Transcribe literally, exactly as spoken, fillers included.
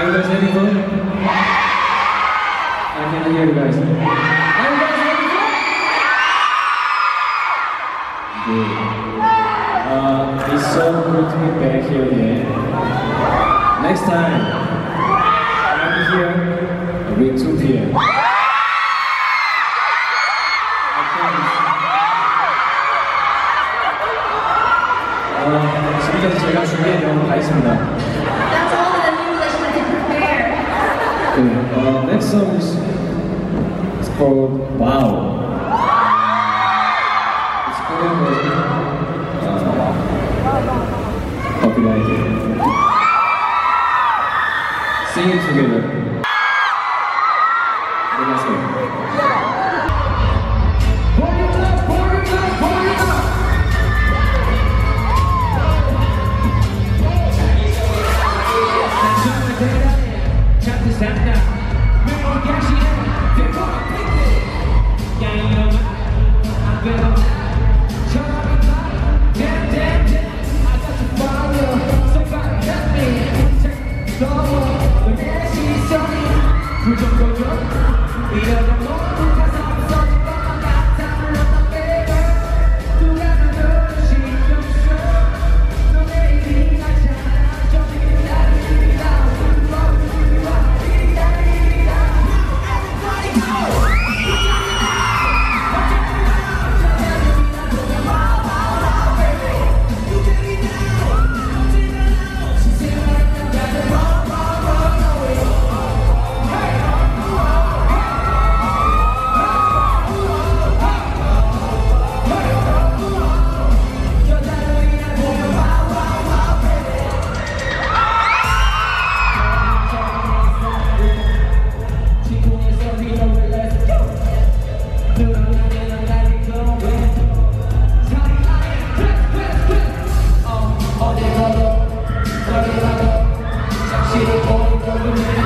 Are you guys ready for it? I can hear you guys. Are you guys ready for it? Good. Uh, it's so good to be back here again. Next time, I'll be here at two p m Uh, 지금까지 제가 준비한 내용은 다 있습니다. Uh, next song is it's called Wow. It's Korean version. Uh, copyrighted. Sing it together. Thank you.